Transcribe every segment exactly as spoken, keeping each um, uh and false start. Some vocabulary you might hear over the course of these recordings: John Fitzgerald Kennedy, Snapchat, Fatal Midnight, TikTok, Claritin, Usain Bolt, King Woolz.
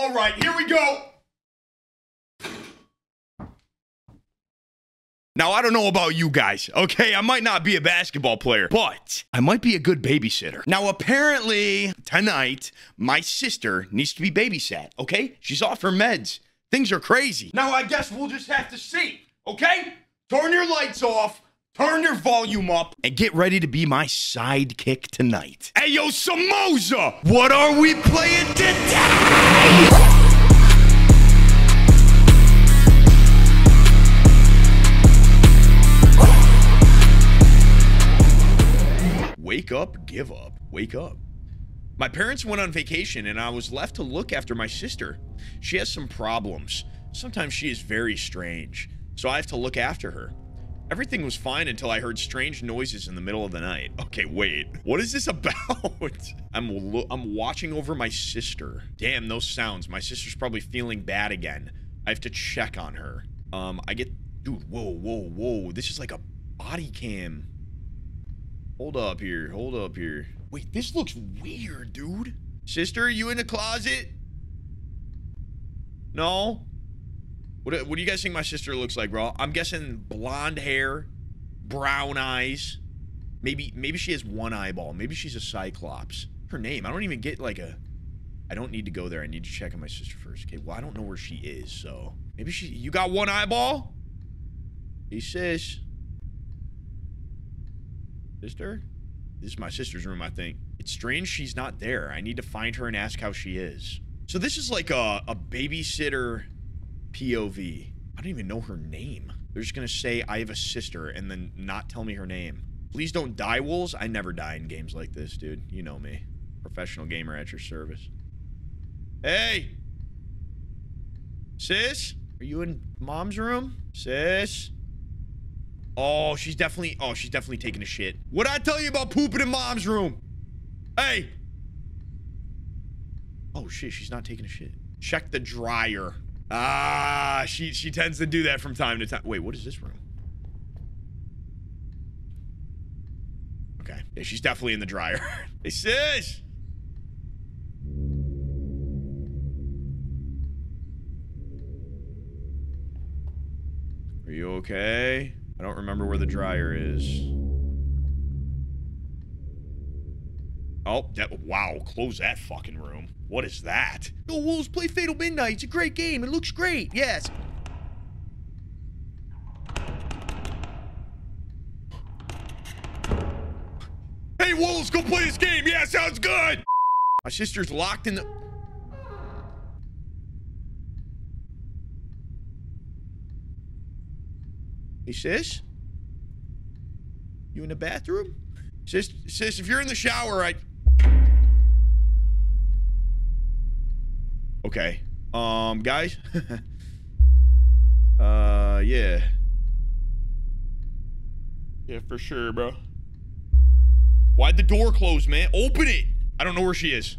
All right, here we go. Now, I don't know about you guys, okay? I might not be a basketball player, but I might be a good babysitter. Now, apparently, tonight, my sister needs to be babysat, okay? She's off her meds. Things are crazy. Now, I guess we'll just have to see, okay? Turn your lights off, turn your volume up, and get ready to be my sidekick tonight. Hey, yo, Samosa! What are we playing today? Wake up, give up, wake up. My parents went on vacation and I was left to look after my sister. She has some problems. Sometimes she is very strange, so I have to look after her. Everything was fine until I heard strange noises in the middle of the night. Okay, wait, what is this about? I'm, I'm watching over my sister. Damn, those sounds. My sister's probably feeling bad again. I have to check on her. Um, I get, dude, whoa, whoa, whoa. This is like a body cam. Hold up here. Hold up here. Wait, this looks weird, dude. Sister, are you in the closet? No? What, what do you guys think my sister looks like, bro? I'm guessing blonde hair, brown eyes. Maybe maybe she has one eyeball. Maybe she's a cyclops. Her name. I don't even get like a... I don't need to go there. I need to check on my sister first. Okay, well, I don't know where she is, so... Maybe she... You got one eyeball? Hey, sis. Sister? This is my sister's room, I think. It's strange she's not there. I need to find her and ask how she is. So this is like a, a babysitter P O V. I don't even know her name. They're just gonna say, I have a sister, and then not tell me her name. Please don't die, Woolz. I never die in games like this, dude. You know me. Professional gamer at your service. Hey! Sis? Are you in mom's room? Sis? Oh, she's definitely, oh, she's definitely taking a shit. What'd I tell you about pooping in mom's room? Hey. Oh, shit, she's not taking a shit. Check the dryer. Ah, she, she tends to do that from time to time. Wait, what is this room? Okay. Yeah, she's definitely in the dryer. Hey, sis. Are you okay? I don't remember where the dryer is. Oh, that, wow, close that fucking room. What is that? Yo, Woolz, play Fatal Midnight. It's a great game. It looks great. Yes. Hey, Woolz, go play this game. Yeah, sounds good. My sister's locked in the... Hey, sis? You in the bathroom? Sis, sis, if you're in the shower, I... Okay. Um, guys? uh, yeah. Yeah, for sure, bro. Why'd the door close, man? Open it! I don't know where she is.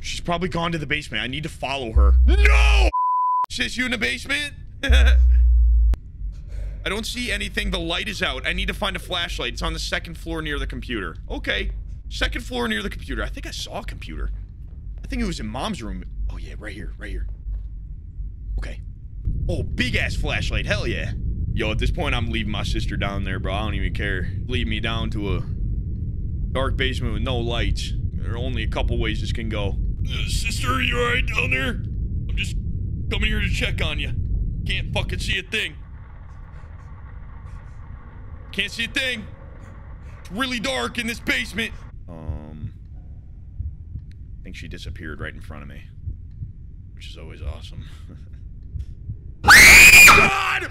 She's probably gone to the basement. I need to follow her. No! Sis, you in the basement? I don't see anything. The light is out. I need to find a flashlight. It's on the second floor near the computer. Okay. Second floor near the computer. I think I saw a computer. I think it was in mom's room. Oh, yeah. Right here. Right here. Okay. Oh, big-ass flashlight. Hell yeah. Yo, at this point, I'm leaving my sister down there, bro. I don't even care. Leave me down to a dark basement with no lights. There are only a couple ways this can go. Sister, you alright down there? I'm just coming here to check on you. Can't fucking see a thing. Can't see a thing. It's really dark in this basement. Um, I think she disappeared right in front of me, which is always awesome. God!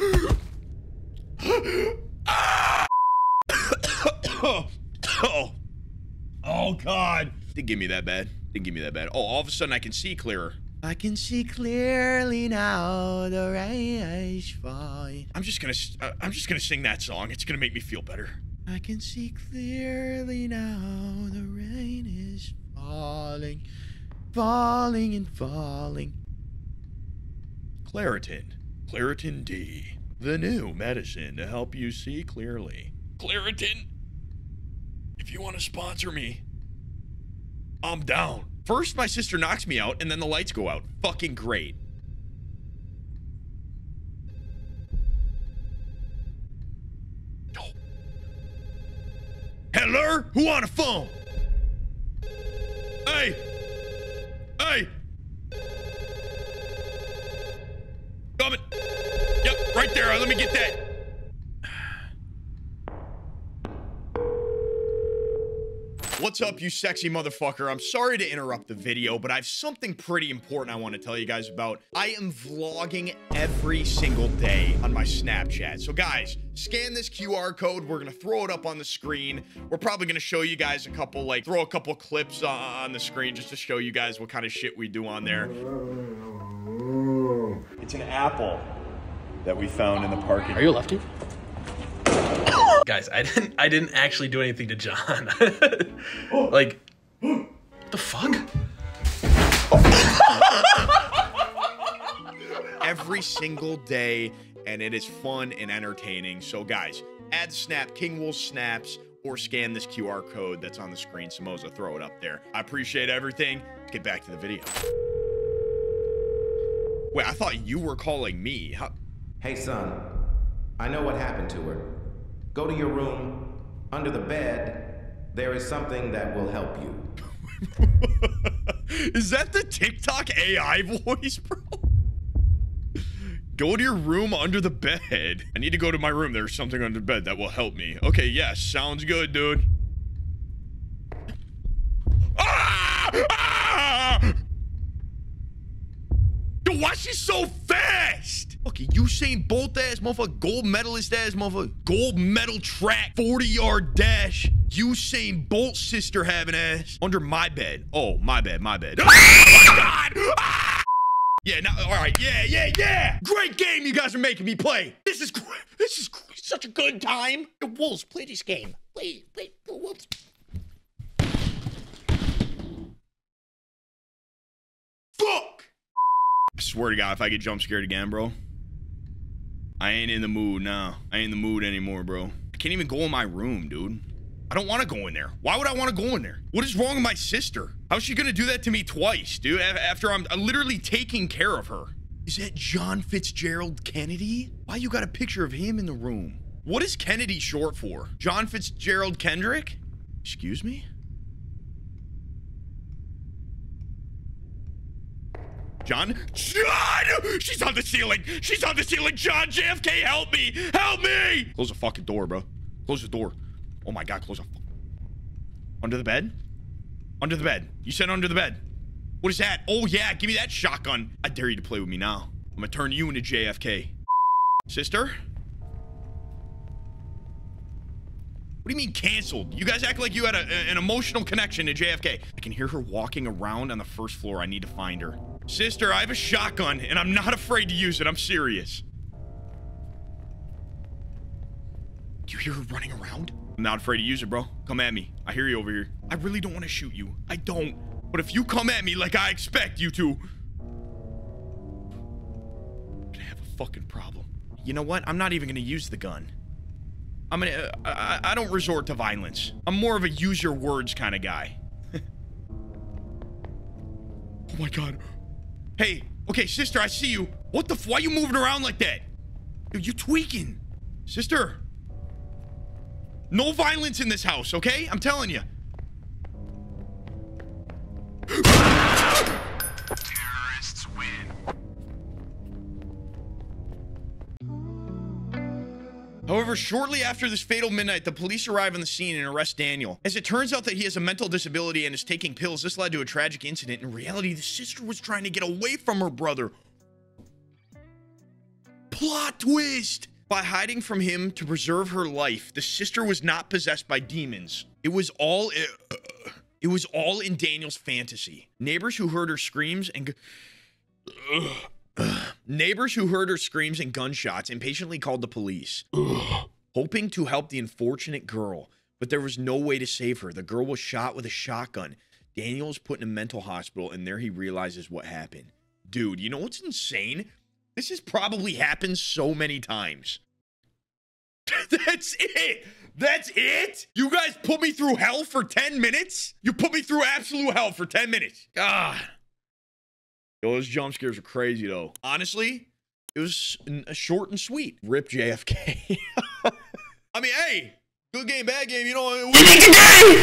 Ah! Oh. Oh, God. Didn't give me that bad. Didn't give me that bad. Oh, all of a sudden I can see clearer. I can see clearly now the rays fall. I'm just gonna, uh, I'm just gonna sing that song. It's gonna make me feel better. I can see clearly now the rain is falling, falling and falling. Claritin. Claritin D. The new medicine to help you see clearly. Claritin. if you want to sponsor me, I'm down. First, my sister knocks me out, and then the lights go out. Fucking great. No. Hello? Who on the phone? Hey! Hey! Coming. Yep, right there. Let me get that. What's up, you sexy motherfucker? I'm sorry to interrupt the video, but I have something pretty important I want to tell you guys about. I am vlogging every single day on my Snapchat. So guys, scan this Q R code. We're going to throw it up on the screen. We're probably going to show you guys a couple, like, throw a couple clips on the screen just to show you guys what kind of shit we do on there. It's an apple that we found in the parking. Are you a lefty? Guys, I didn't I didn't actually do anything to John. Like, what the fuck? Every single day, and it is fun and entertaining. So guys, add Snap, King Woolz Snaps, or scan this Q R code that's on the screen. Samoza, throw it up there. I appreciate everything. Let's get back to the video. Wait, I thought you were calling me. How hey, son. I know what happened to her. Go to your room. Under the bed, there is something that will help you. Is that the TikTok A I voice, bro? Go to your room under the bed. I need to go to my room. There's something under the bed that will help me. Okay, yes. Sounds good, dude. Ah! Ah! Yo, why is she so fast? Fucking Usain Bolt ass motherfucker, gold medalist ass motherfucker, gold medal track, forty yard dash, Usain Bolt sister having ass. Under my bed. Oh, my bed, my bed. Oh my God! Ah! Yeah, now, all right, yeah, yeah, yeah! Great game you guys are making me play! This is, this is such a good time! The Wolves, play this game. Play, play, the Wolves. I swear to God, if I get jump scared again, bro, I ain't in the mood now. I ain't in the mood anymore, bro. I can't even go in my room, dude. I don't want to go in there. Why would I want to go in there? What is wrong with my sister? How's she going to do that to me twice, dude, after I'm literally taking care of her? Is that John Fitzgerald Kennedy? Why you got a picture of him in the room? What is Kennedy short for? John Fitzgerald Kendrick? Excuse me? John? John! She's on the ceiling! She's on the ceiling! John, J F K, help me! Help me! Close the fucking door, bro. Close the door. Oh my God, close the fuck. Under the bed? Under the bed. You said under the bed. What is that? Oh yeah, give me that shotgun. I dare you to play with me now. I'm gonna turn you into J F K. Sister? What do you mean canceled? You guys act like you had a, an emotional connection to J F K. I can hear her walking around on the first floor. I need to find her. Sister, I have a shotgun, and I'm not afraid to use it. I'm serious. Do you hear her running around? I'm not afraid to use it, bro. Come at me. I hear you over here. I really don't want to shoot you. I don't. But if you come at me like I expect you to, I'm gonna have a fucking problem. You know what? I'm not even gonna use the gun. I'm gonna... Uh, I, I don't resort to violence. I'm more of a use your words kind of guy. Oh my God. Hey, okay, sister, I see you. What the f- why you moving around like that? Dude, you tweaking. Sister. No violence in this house, okay? I'm telling you. Terrorists win. However, shortly after this fatal midnight, the police arrive on the scene and arrest Daniel. As it turns out that he has a mental disability and is taking pills, this led to a tragic incident. In reality, the sister was trying to get away from her brother. Plot twist! By hiding from him to preserve her life, the sister was not possessed by demons. It was all... It, uh, it was all in Daniel's fantasy. Neighbors who heard her screams and... Uh, uh, neighbors who heard her screams and gunshots impatiently called the police, uh, hoping to help the unfortunate girl. But there was no way to save her. The girl was shot with a shotgun. Daniel was put in a mental hospital, and there he realizes what happened. Dude, you know what's insane? This has probably happened so many times. That's it. That's it? You guys put me through hell for ten minutes? You put me through absolute hell for ten minutes. God. Yo, those jump scares are crazy, though. Honestly, it was short and sweet. Rip J F K. I mean, hey, good game, bad game. You know, we